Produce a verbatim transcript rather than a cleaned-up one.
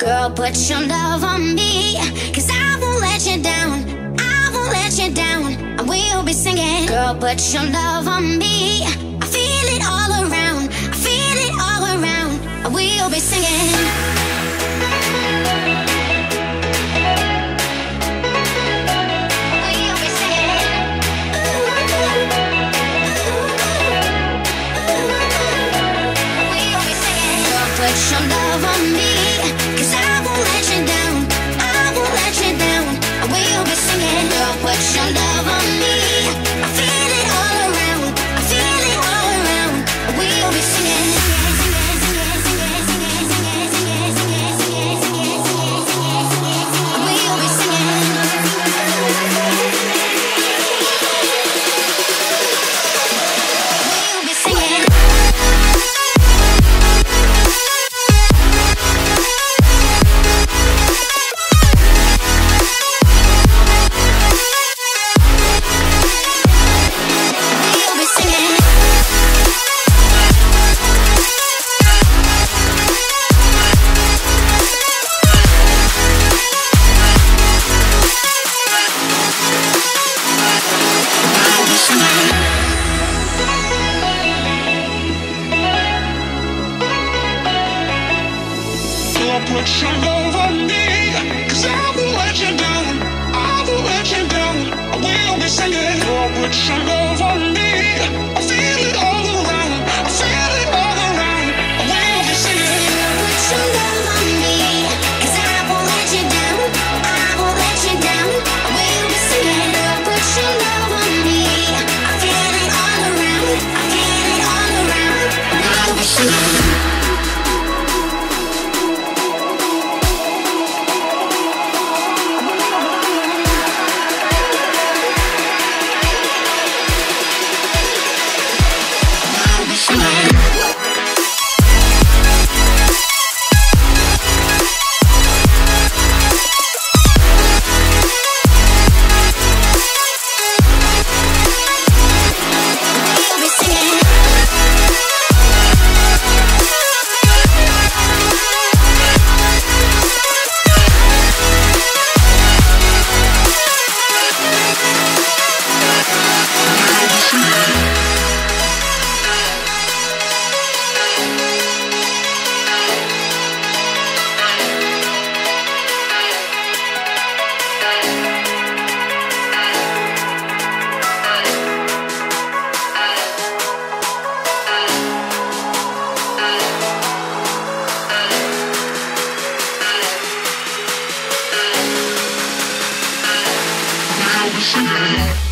Girl, put your love on me, cause I won't let you down, I won't let you down. I will be singing. Girl, put your love on me, I feel it all around, I feel it all around. I will be singing. She